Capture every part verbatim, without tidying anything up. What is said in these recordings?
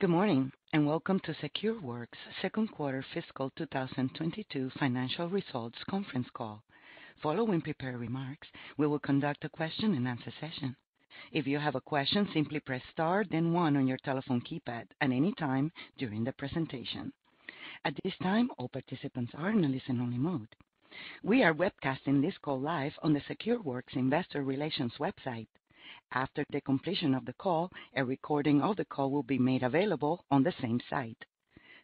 Good morning, and welcome to SecureWorks' second quarter fiscal two thousand twenty-two financial results conference call. Following prepared remarks, we will conduct a question and answer session. If you have a question, simply press star, then one on your telephone keypad at any time during the presentation. At this time, all participants are in a listen-only mode. We are webcasting this call live on the SecureWorks Investor Relations website. After the completion of the call, a recording of the call will be made available on the same site.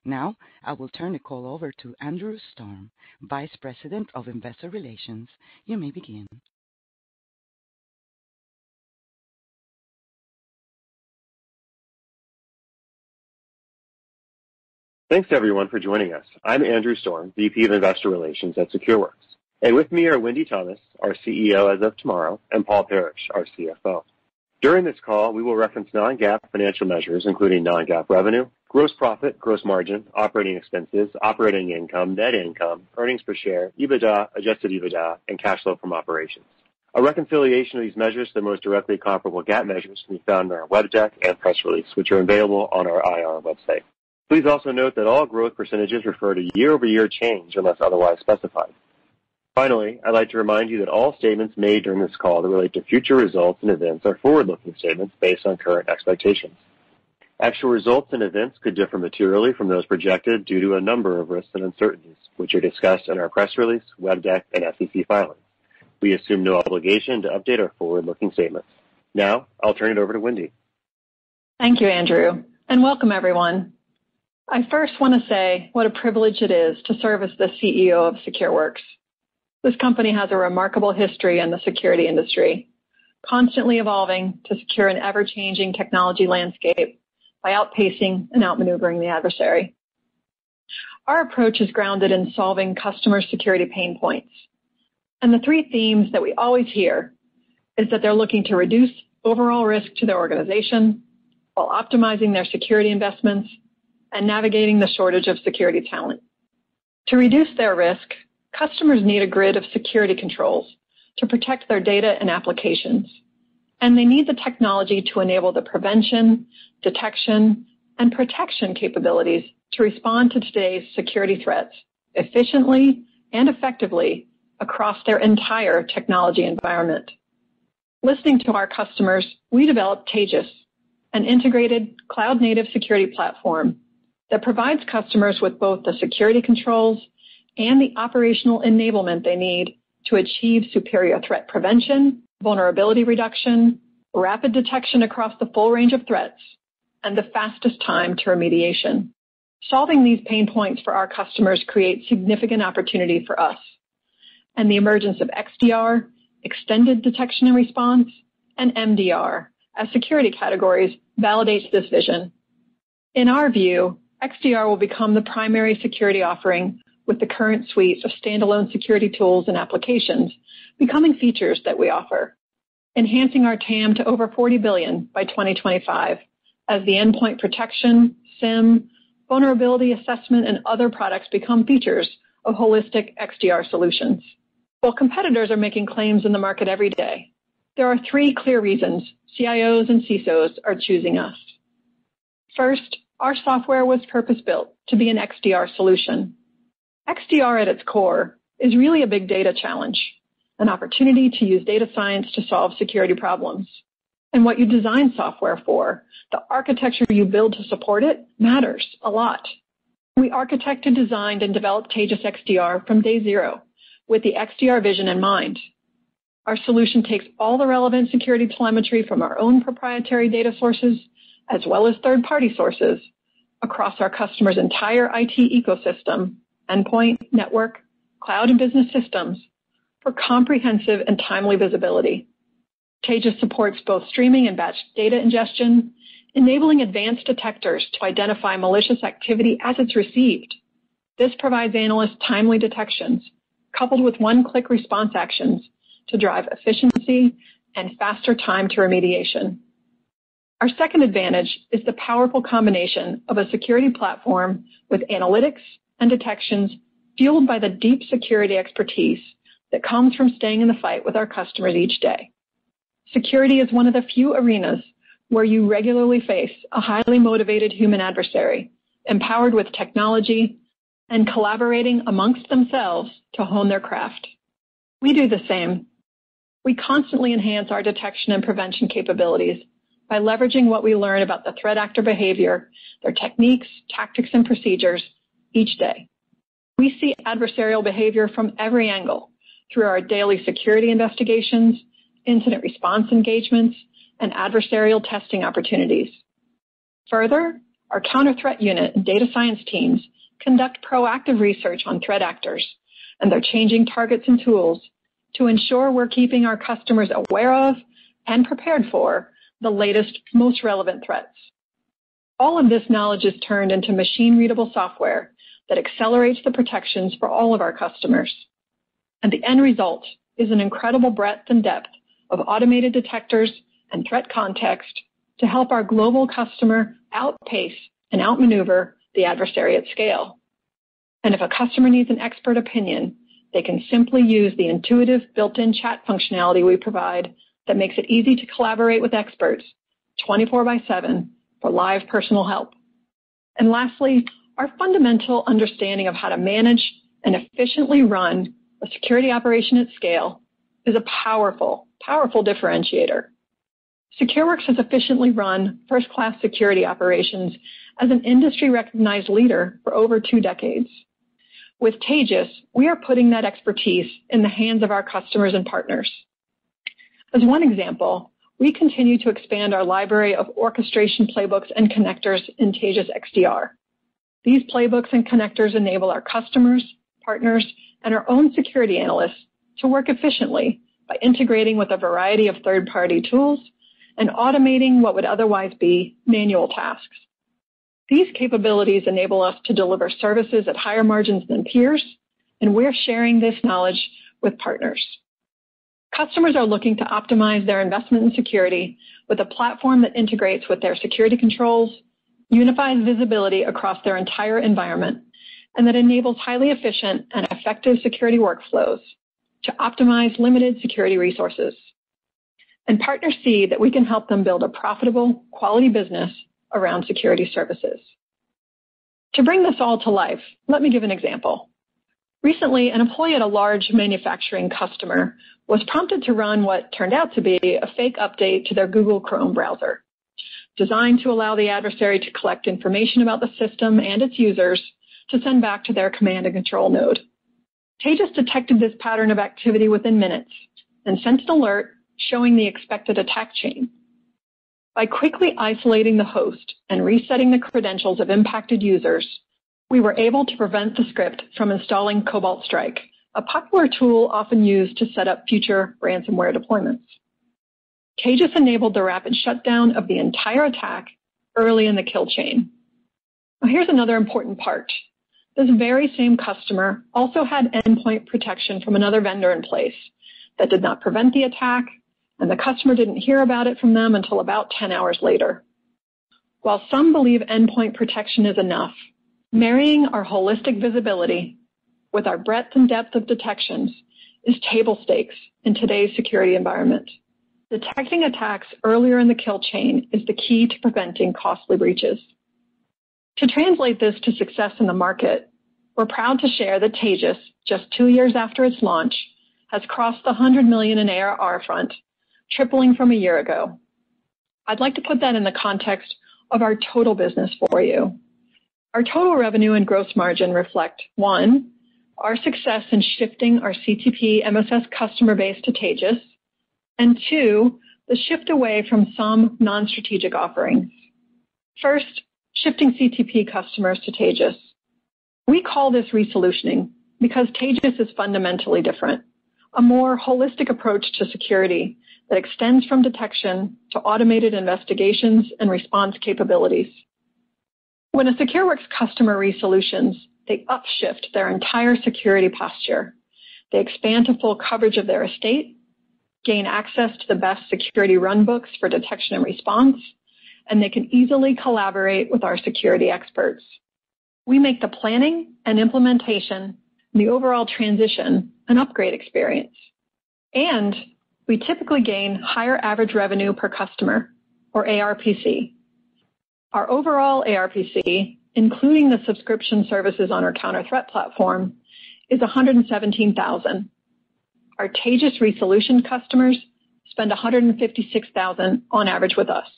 Now, I will turn the call over to Andrew Storm, Vice President of Investor Relations. You may begin. Thanks, everyone, for joining us. I'm Andrew Storm, V P of Investor Relations at SecureWorks. And with me are Wendy Thomas, our C E O as of tomorrow, and Paul Parrish, our C F O. During this call, we will reference non-GAAP financial measures, including non-GAAP revenue, gross profit, gross margin, operating expenses, operating income, net income, earnings per share, EBITDA, adjusted EBITDA, and cash flow from operations. A reconciliation of these measures to the most directly comparable GAAP measures can be found in our web deck and press release, which are available on our I R website. Please also note that all growth percentages refer to year-over-year change unless otherwise specified. Finally, I'd like to remind you that all statements made during this call that relate to future results and events are forward-looking statements based on current expectations. Actual results and events could differ materially from those projected due to a number of risks and uncertainties, which are discussed in our press release, web deck, and S E C filings. We assume no obligation to update our forward-looking statements. Now, I'll turn it over to Wendy. Thank you, Andrew, and welcome, everyone. I first want to say what a privilege it is to serve as the C E O of SecureWorks. This company has a remarkable history in the security industry, constantly evolving to secure an ever-changing technology landscape by outpacing and outmaneuvering the adversary. Our approach is grounded in solving customer security pain points. And the three themes that we always hear is that they're looking to reduce overall risk to their organization while optimizing their security investments and navigating the shortage of security talent. To reduce their risk, customers need a grid of security controls to protect their data and applications, and they need the technology to enable the prevention, detection, and protection capabilities to respond to today's security threats efficiently and effectively across their entire technology environment. Listening to our customers, we developed Taegis, an integrated cloud-native security platform that provides customers with both the security controls and the operational enablement they need to achieve superior threat prevention, vulnerability reduction, rapid detection across the full range of threats, and the fastest time to remediation. Solving these pain points for our customers creates significant opportunity for us, and the emergence of X D R, extended detection and response, and M D R as security categories validates this vision. In our view, X D R will become the primary security offering with the current suite of standalone security tools and applications becoming features that we offer, enhancing our T A M to over forty billion dollars by twenty twenty-five as the endpoint protection, SIM, vulnerability assessment, and other products become features of holistic X D R solutions. While competitors are making claims in the market every day, there are three clear reasons C I Os and C I S Os are choosing us. First, our software was purpose-built to be an X D R solution. X D R at its core is really a big data challenge, an opportunity to use data science to solve security problems. And what you design software for, the architecture you build to support it, matters a lot. We architected, designed, and developed Taegis X D R from day zero with the X D R vision in mind. Our solution takes all the relevant security telemetry from our own proprietary data sources as well as third-party sources across our customers' entire I T ecosystem, endpoint, network, cloud, and business systems for comprehensive and timely visibility. Taegis supports both streaming and batch data ingestion, enabling advanced detectors to identify malicious activity as it's received. This provides analysts timely detections, coupled with one-click response actions to drive efficiency and faster time to remediation. Our second advantage is the powerful combination of a security platform with analytics and detections fueled by the deep security expertise that comes from staying in the fight with our customers each day. Security is one of the few arenas where you regularly face a highly motivated human adversary, empowered with technology, and collaborating amongst themselves to hone their craft. We do the same. We constantly enhance our detection and prevention capabilities by leveraging what we learn about the threat actor behavior, their techniques, tactics, and procedures each day. We see adversarial behavior from every angle through our daily security investigations, incident response engagements, and adversarial testing opportunities. Further, our counter threat unit and data science teams conduct proactive research on threat actors and their changing targets and tools to ensure we're keeping our customers aware of and prepared for the latest, most relevant threats. All of this knowledge is turned into machine-readable software that accelerates the protections for all of our customers. And the end result is an incredible breadth and depth of automated detectors and threat context to help our global customer outpace and outmaneuver the adversary at scale. And if a customer needs an expert opinion, they can simply use the intuitive built-in chat functionality we provide that makes it easy to collaborate with experts twenty-four by seven for live personal help. And lastly, our fundamental understanding of how to manage and efficiently run a security operation at scale is a powerful, powerful differentiator. SecureWorks has efficiently run first-class security operations as an industry-recognized leader for over two decades. With Taegis, we are putting that expertise in the hands of our customers and partners. As one example, we continue to expand our library of orchestration playbooks and connectors in Taegis X D R. These playbooks and connectors enable our customers, partners, and our own security analysts to work efficiently by integrating with a variety of third-party tools and automating what would otherwise be manual tasks. These capabilities enable us to deliver services at higher margins than peers, and we're sharing this knowledge with partners. Customers are looking to optimize their investment in security with a platform that integrates with their security controls, unifies visibility across their entire environment, and that enables highly efficient and effective security workflows to optimize limited security resources. And partners see that we can help them build a profitable, quality business around security services. To bring this all to life, let me give an example. Recently, an employee at a large manufacturing customer was prompted to run what turned out to be a fake update to their Google Chrome browser, designed to allow the adversary to collect information about the system and its users to send back to their command and control node. Taegis detected this pattern of activity within minutes and sent an alert showing the expected attack chain. By quickly isolating the host and resetting the credentials of impacted users, we were able to prevent the script from installing Cobalt Strike, a popular tool often used to set up future ransomware deployments. Taegis enabled the rapid shutdown of the entire attack early in the kill chain. Now, here's another important part. This very same customer also had endpoint protection from another vendor in place that did not prevent the attack, and the customer didn't hear about it from them until about ten hours later. While some believe endpoint protection is enough, marrying our holistic visibility with our breadth and depth of detections is table stakes in today's security environment. Detecting attacks earlier in the kill chain is the key to preventing costly breaches. To translate this to success in the market, we're proud to share that Taegis, just two years after its launch, has crossed the one hundred million dollars in A R R front, tripling from a year ago. I'd like to put that in the context of our total business for you. Our total revenue and gross margin reflect, one, our success in shifting our C T P M S S customer base to Taegis, and two, the shift away from some non-strategic offerings. First, shifting C T P customers to Taegis. We call this resolutioning because Taegis is fundamentally different. A more holistic approach to security that extends from detection to automated investigations and response capabilities. When a SecureWorks customer resolutions, they upshift their entire security posture. They expand to full coverage of their estate, gain access to the best security runbooks for detection and response, and they can easily collaborate with our security experts. We make the planning and implementation, the overall transition, an upgrade experience. And we typically gain higher average revenue per customer, or A R P C. Our overall A R P C, including the subscription services on our counter-threat platform, is one hundred seventeen thousand dollars. Our Taegis resolution customers spend one hundred fifty-six thousand dollars on average with us.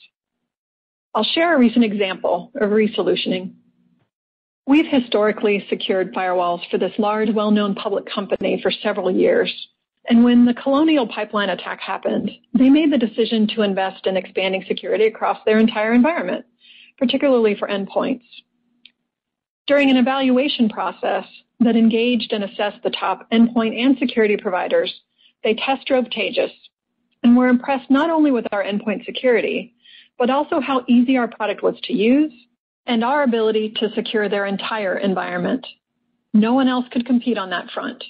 I'll share a recent example of resolutioning. We've historically secured firewalls for this large, well-known public company for several years. And when the Colonial Pipeline attack happened, they made the decision to invest in expanding security across their entire environment, particularly for endpoints. During an evaluation process that engaged and assessed the top endpoint and security providers, they test drove Taegis and were impressed not only with our endpoint security, but also how easy our product was to use and our ability to secure their entire environment. No one else could compete on that front.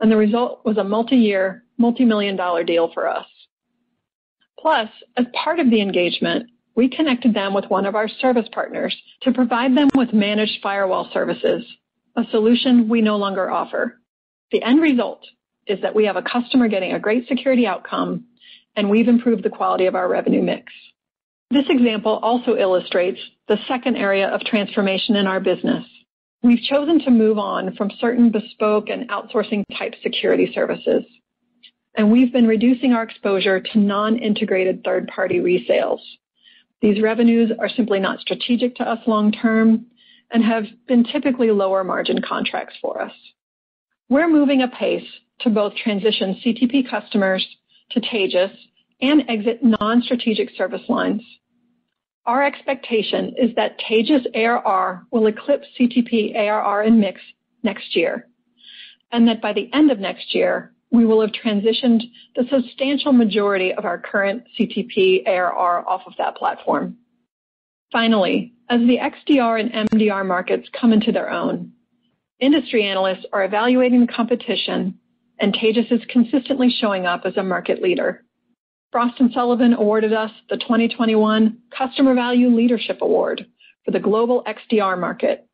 And the result was a multi-year, multi-million dollar deal for us. Plus, as part of the engagement, we connected them with one of our service partners to provide them with managed firewall services, a solution we no longer offer. The end result is that we have a customer getting a great security outcome, and we've improved the quality of our revenue mix. This example also illustrates the second area of transformation in our business. We've chosen to move on from certain bespoke and outsourcing type security services, and we've been reducing our exposure to non-integrated third-party resales. These revenues are simply not strategic to us long-term and have been typically lower margin contracts for us. We're moving apace to both transition C T P customers to Taegis and exit non-strategic service lines. Our expectation is that Taegis A R R will eclipse C T P A R R in mix next year, and that by the end of next year, we will have transitioned the substantial majority of our current C T P A R R off of that platform. Finally, as the X D R and M D R markets come into their own, industry analysts are evaluating the competition, and Taegis is consistently showing up as a market leader. Frost and Sullivan awarded us the twenty twenty-one Customer Value Leadership Award for the global X D R market,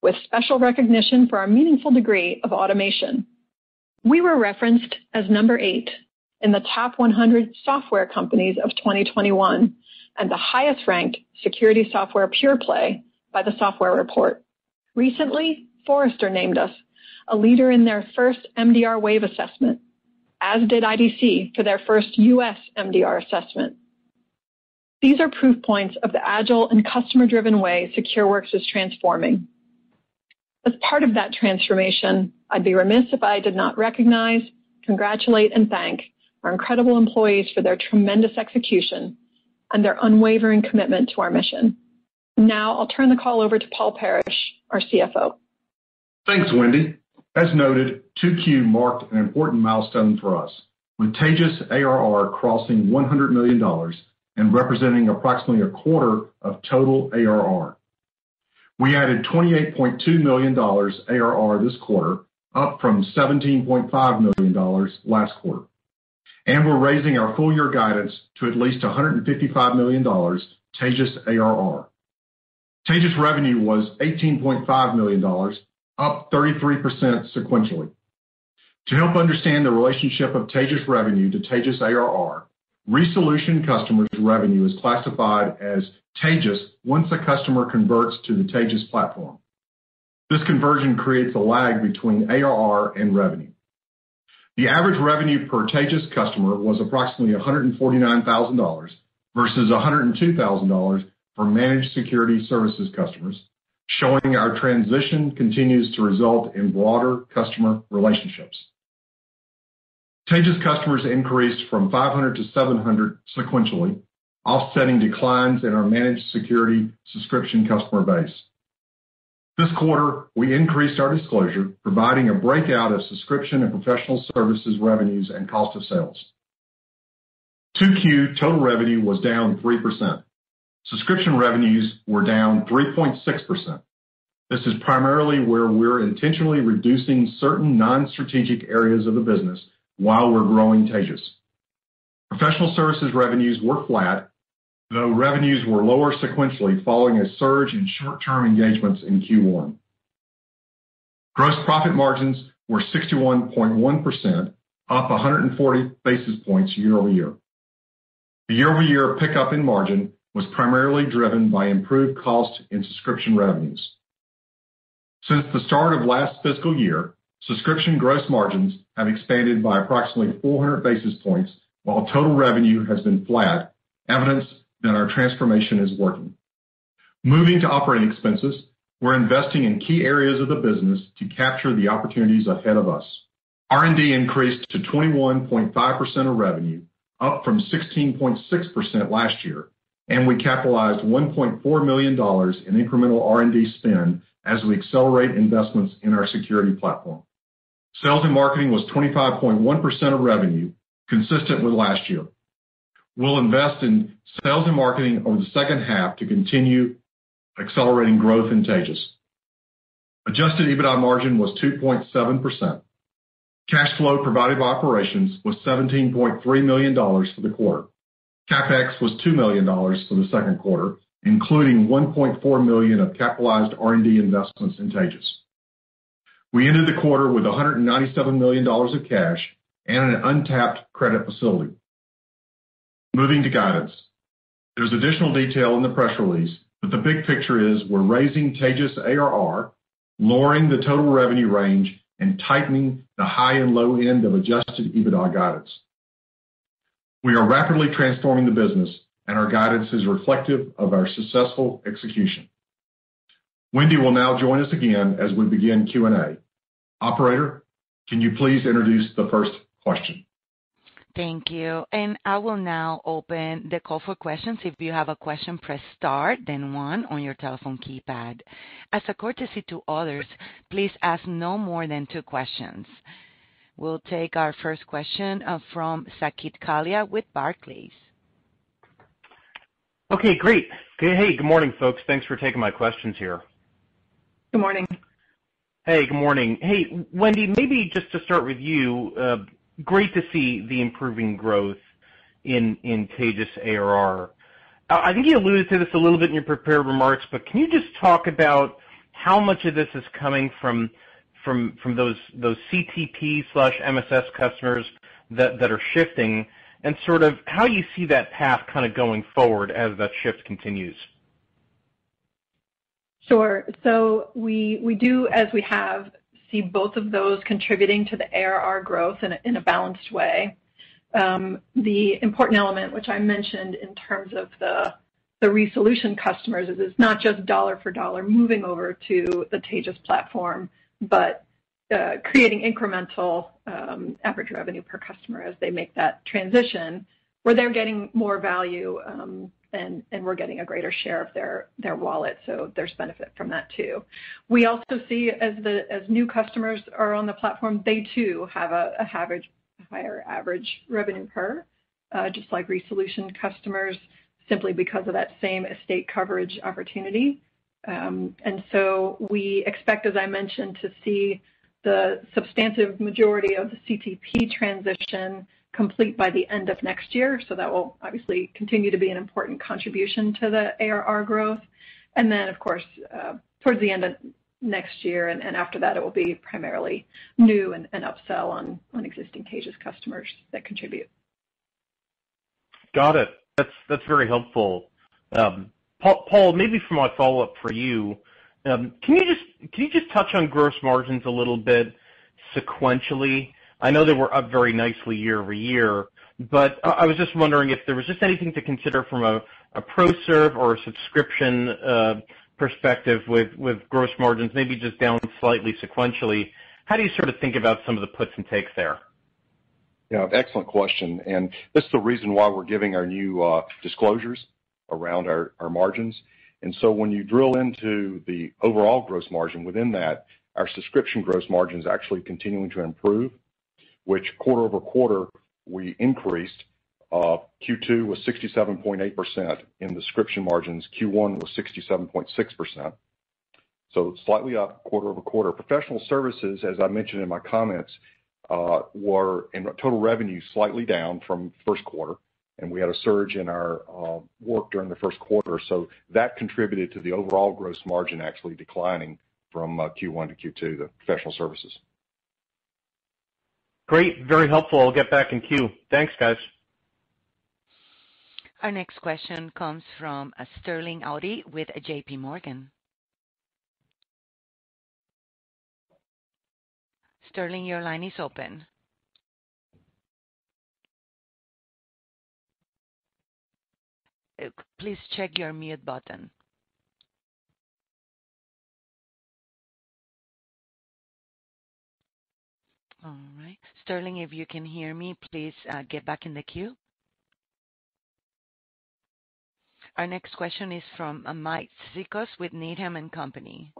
with special recognition for our meaningful degree of automation. We were referenced as number eight in the top one hundred software companies of twenty twenty-one and the highest-ranked security software pure play by the Software Report. Recently, Forrester named us a leader in their first M D R wave assessment, as did I D C for their first U S M D R assessment. These are proof points of the agile and customer-driven way SecureWorks is transforming. As part of that transformation, I'd be remiss if I did not recognize, congratulate, and thank our incredible employees for their tremendous execution and their unwavering commitment to our mission. Now I'll turn the call over to Paul Parrish, our C F O. Thanks, Wendy. As noted, two Q marked an important milestone for us, with Taegis A R R crossing one hundred million dollars and representing approximately a quarter of total A R R. We added twenty-eight point two million dollars A R R this quarter, up from seventeen point five million dollars last quarter. And we're raising our full-year guidance to at least one hundred fifty-five million dollars Taegis A R R. Taegis revenue was eighteen point five million dollars, up thirty-three percent sequentially. To help understand the relationship of Taegis revenue to Taegis A R R, resolution customers' revenue is classified as Taegis once a customer converts to the Taegis platform. This conversion creates a lag between A R R and revenue. The average revenue per Taegis customer was approximately one hundred forty-nine thousand dollars versus one hundred two thousand dollars for managed security services customers, showing our transition continues to result in broader customer relationships. Taegis customers increased from five hundred to seven hundred sequentially, offsetting declines in our managed security subscription customer base. This quarter, we increased our disclosure, providing a breakout of subscription and professional services revenues and cost of sales. two Q total revenue was down three percent. Subscription revenues were down three point six percent. This is primarily where we're intentionally reducing certain non-strategic areas of the business while we're growing Taegis. Professional services revenues were flat, though revenues were lower sequentially following a surge in short-term engagements in Q one. Gross profit margins were sixty-one point one percent, up one hundred forty basis points year over year. The year-over-year pickup in margin was primarily driven by improved cost and subscription revenues. Since the start of last fiscal year, subscription gross margins have expanded by approximately four hundred basis points, while total revenue has been flat, evidence that our transformation is working. Moving to operating expenses, we're investing in key areas of the business to capture the opportunities ahead of us. R and D increased to twenty-one point five percent of revenue, up from sixteen point six percent last year, and we capitalized one point four million dollars in incremental R and D spend as we accelerate investments in our security platform. Sales and marketing was twenty-five point one percent of revenue, consistent with last year. We'll invest in sales and marketing over the second half to continue accelerating growth in Taegis. Adjusted EBITDA margin was two point seven percent. Cash flow provided by operations was seventeen point three million dollars for the quarter. CapEx was two million dollars for the second quarter, including one point four million dollars of capitalized R and D investments in Taegis. We ended the quarter with one hundred ninety-seven million dollars of cash and an untapped credit facility. Moving to guidance. There's additional detail in the press release, but the big picture is we're raising Taegis A R R, lowering the total revenue range, and tightening the high and low end of adjusted EBITDA guidance. We are rapidly transforming the business, and our guidance is reflective of our successful execution. Wendy will now join us again as we begin Q and A. Operator, can you please introduce the first question? Thank you. And I will now open the call for questions. If you have a question, press star, then one on your telephone keypad. As a courtesy to others, please ask no more than two questions. We'll take our first question from Saket Kalia with Barclays. Okay, great. Hey, good morning, folks. Thanks for taking my questions here. Good morning. Hey, good morning. Hey, Wendy, maybe just to start with you, uh, great to see the improving growth in, in Taegis A R R. I think you alluded to this a little bit in your prepared remarks, but can you just talk about how much of this is coming from from, from those those C T P slash M S S customers that, that are shifting, and sort of how you see that path kind of going forward as that shift continues? Sure. So we we do, as we have, see both of those contributing to the A R R growth in a, in a balanced way. Um, the important element, which I mentioned in terms of the, the resolution customers, is it's not just dollar for dollar moving over to the Taegis platform, but uh, creating incremental um, average revenue per customer as they make that transition, where they're getting more value um, And, and we're getting a greater share of their, their wallet, so there's benefit from that too. We also see as the as new customers are on the platform, they too have a, a average, higher average revenue per, uh, just like resolution customers, simply because of that same estate coverage opportunity. Um, and so we expect, as I mentioned, to see the substantive majority of the C T P transition complete by the end of next year, so that will obviously continue to be an important contribution to the A R R growth. And then, of course, uh, towards the end of next year, and, and after that, it will be primarily new and, and upsell on, on existing Taegis customers that contribute. Got it. That's that's very helpful. Um, Paul, Paul, maybe for my follow-up for you, um, can you just can you just touch on gross margins a little bit sequentially? I know they were up very nicely year over year, but I was just wondering if there was just anything to consider from a, a ProServe or a subscription uh, perspective with, with gross margins, maybe just down slightly sequentially. How do you sort of think about some of the puts and takes there? Yeah, excellent question. And this is the reason why we're giving our new uh, disclosures around our, our margins. And so when you drill into the overall gross margin within that, our subscription gross margin is actually continuing to improve, which quarter over quarter we increased. Uh, Q two was sixty-seven point eight percent in the subscription margins. Q one was sixty-seven point six percent. So slightly up quarter over quarter. Professional services, as I mentioned in my comments, uh, were in total revenue slightly down from first quarter, and we had a surge in our uh, work during the first quarter. So that contributed to the overall gross margin actually declining from uh, Q one to Q two, the professional services. Great. Very helpful. I'll get back in queue. Thanks, guys. Our next question comes from Sterling Auty with J P Morgan. Sterling, your line is open. Please check your mute button. All right. Sterling, if you can hear me, please uh, get back in the queue. Our next question is from uh, Mike Zikos with Needham and Company.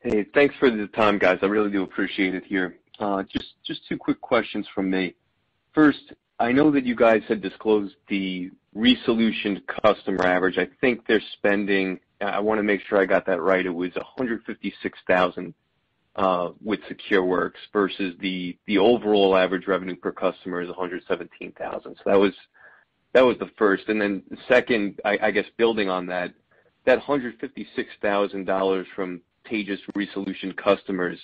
Hey, thanks for the time, guys. I really do appreciate it here. Uh, just, just two quick questions from me. First, I know that you guys had disclosed the resolutioned customer average. I think they're spending, I want to make sure I got that right, it was one hundred fifty-six thousand dollars uh, with SecureWorks versus the, the overall average revenue per customer is one hundred seventeen thousand dollars. So that was, that was the first. And then second, I, I guess building on that, that one hundred fifty-six thousand dollars from Taegis resolution customers,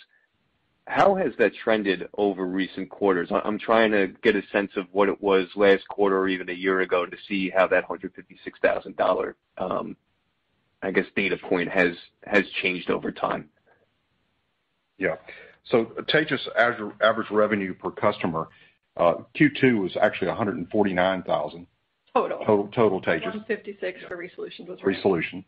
how has that trended over recent quarters? I'm trying to get a sense of what it was last quarter or even a year ago to see how that one hundred fifty-six thousand dollars, um, I guess, data point has has changed over time. Yeah. So Taegis average revenue per customer, uh, Q two was actually one hundred forty-nine thousand dollars. Total. Total, total Taegis. one hundred fifty-six for resolution. Was right. Resolution.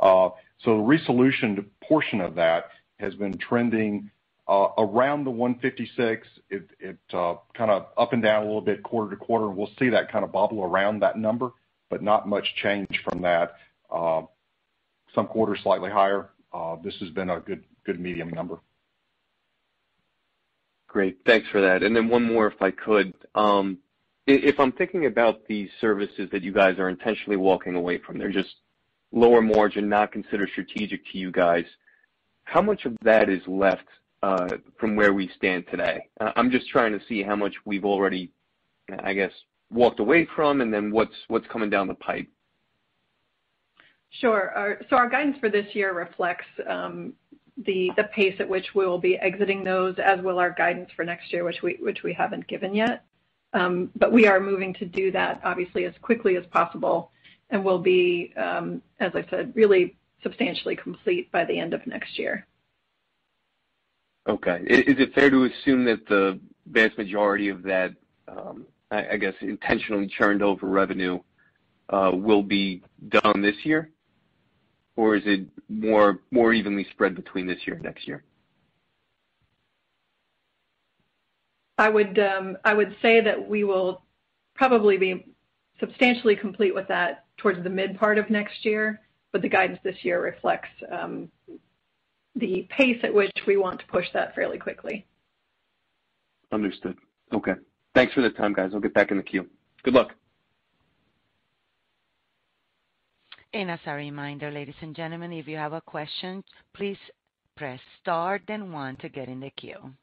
Uh, so the resolution portion of that has been trending uh, around the one hundred fifty-six. It, it uh, kind of up and down a little bit quarter to quarter. And we'll see that kind of bobble around that number, but not much change from that. Uh, some quarters slightly higher. Uh, this has been a good, good medium number. Great. Thanks for that. And then one more, if I could. Um, if I'm thinking about the services that you guys are intentionally walking away from, they're just lower margin, not considered strategic to you guys, how much of that is left uh, from where we stand today? Uh, I'm just trying to see how much we've already, I guess, walked away from and then what's what's coming down the pipe. Sure. Our, so our guidance for this year reflects um, the the pace at which we will be exiting those, as will our guidance for next year, which we, which we haven't given yet. Um, but we are moving to do that, obviously, as quickly as possible. And will be, um, as I said, really substantially complete by the end of next year. Okay. Is, is it fair to assume that the vast majority of that, um, I, I guess, intentionally churned over revenue uh, will be done this year? Or is it more more evenly spread between this year and next year? I would, um, I would say that we will probably be substantially complete with that towards the mid part of next year, but the guidance this year reflects um, the pace at which we want to push that fairly quickly. Understood. Okay. Thanks for the time, guys. I'll get back in the queue. Good luck. And as a reminder, ladies and gentlemen, if you have a question, please press star then one to get in the queue.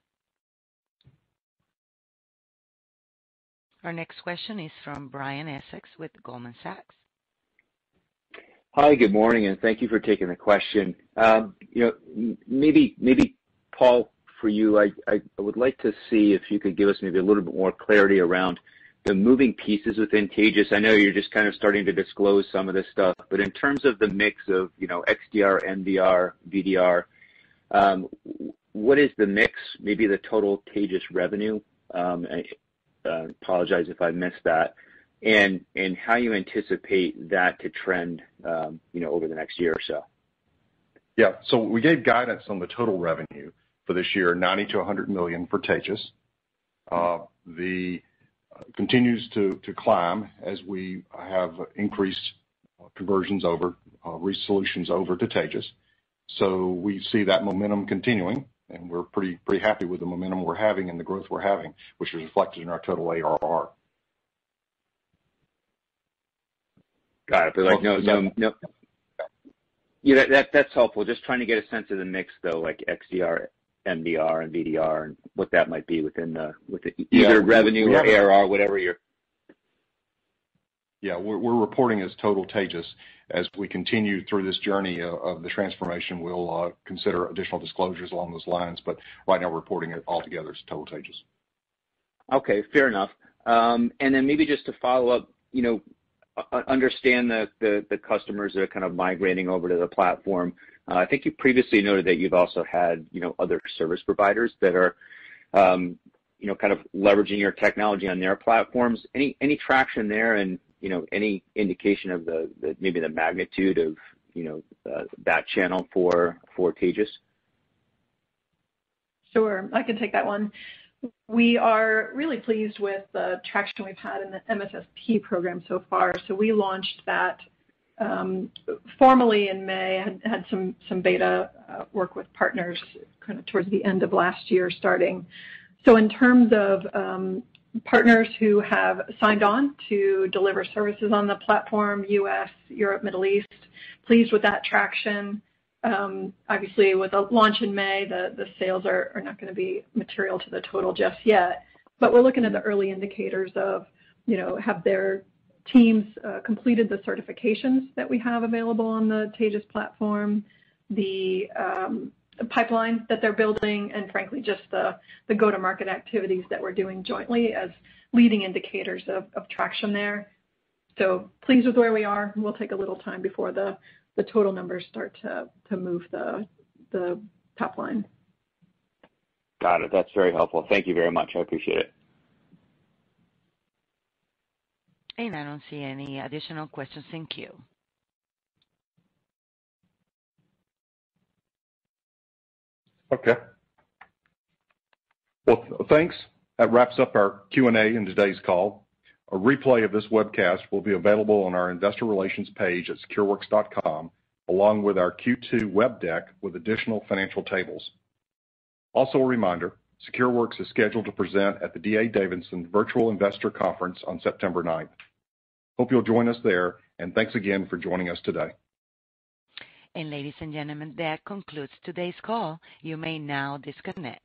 Our next question is from Brian Essex with Goldman Sachs. Hi, good morning, and thank you for taking the question. Um, you know, maybe, maybe Paul, for you, I, I would like to see if you could give us maybe a little bit more clarity around the moving pieces within Taegis. I know you're just kind of starting to disclose some of this stuff, but in terms of the mix of, you know, X D R, M D R, V D R, um, what is the mix, maybe the total Taegis revenue? Um, I, Uh, apologize if I missed that, and and how you anticipate that to trend, um, you know, over the next year or so. Yeah, so we gave guidance on the total revenue for this year, ninety to one hundred million for Taegis. Uh, the uh, continues to to climb as we have increased uh, conversions over, uh, resolutions over to Taegis. So we see that momentum continuing. And we're pretty pretty happy with the momentum we're having and the growth we're having, which is reflected in our total A R R. Got it. But like, no, no, no. Yeah, that, that that's helpful. Just trying to get a sense of the mix, though, like X D R, M D R, and V D R, and what that might be within the with the, either yeah, revenue or A R R, whatever you're. Yeah, we're, we're reporting as total Taegis. As we continue through this journey uh, of the transformation, we'll uh, consider additional disclosures along those lines, but right now we're reporting it all together as total Taegis. Okay, fair enough. Um, and then maybe just to follow up, you know, understand the, the, the customers that are kind of migrating over to the platform. Uh, I think you previously noted that you've also had, you know, other service providers that are, um, you know, kind of leveraging your technology on their platforms. Any any traction there, and, you know, any indication of the, the maybe the magnitude of, you know, uh, that channel for for Taegis? Sure, I can take that one. We are really pleased with the traction we've had in the M S S P program so far. So we launched that um, formally in May, had, had some, some beta uh, work with partners kind of towards the end of last year starting. So in terms of um, partners who have signed on to deliver services on the platform, U S, Europe, Middle East, pleased with that traction. Um, obviously, with a launch in May, the, the sales are, are not going to be material to the total just yet. But we're looking at the early indicators of, you know, have their teams uh, completed the certifications that we have available on the Taegis platform, the, um, the pipeline that they're building, and frankly, just the, the go-to-market activities that we're doing jointly as leading indicators of, of traction there. So pleased with where we are. We'll take a little time before the the total numbers start to, to move the, the top line. Got it. That's very helpful. Thank you very much. I appreciate it. And I don't see any additional questions in queue. Okay. Well, thanks. That wraps up our Q and A in today's call. A replay of this webcast will be available on our investor relations page at SecureWorks dot com, along with our Q two web deck with additional financial tables. Also a reminder, SecureWorks is scheduled to present at the D A Davidson Virtual Investor Conference on September ninth. Hope you'll join us there, and thanks again for joining us today. And ladies and gentlemen, that concludes today's call. You may now disconnect.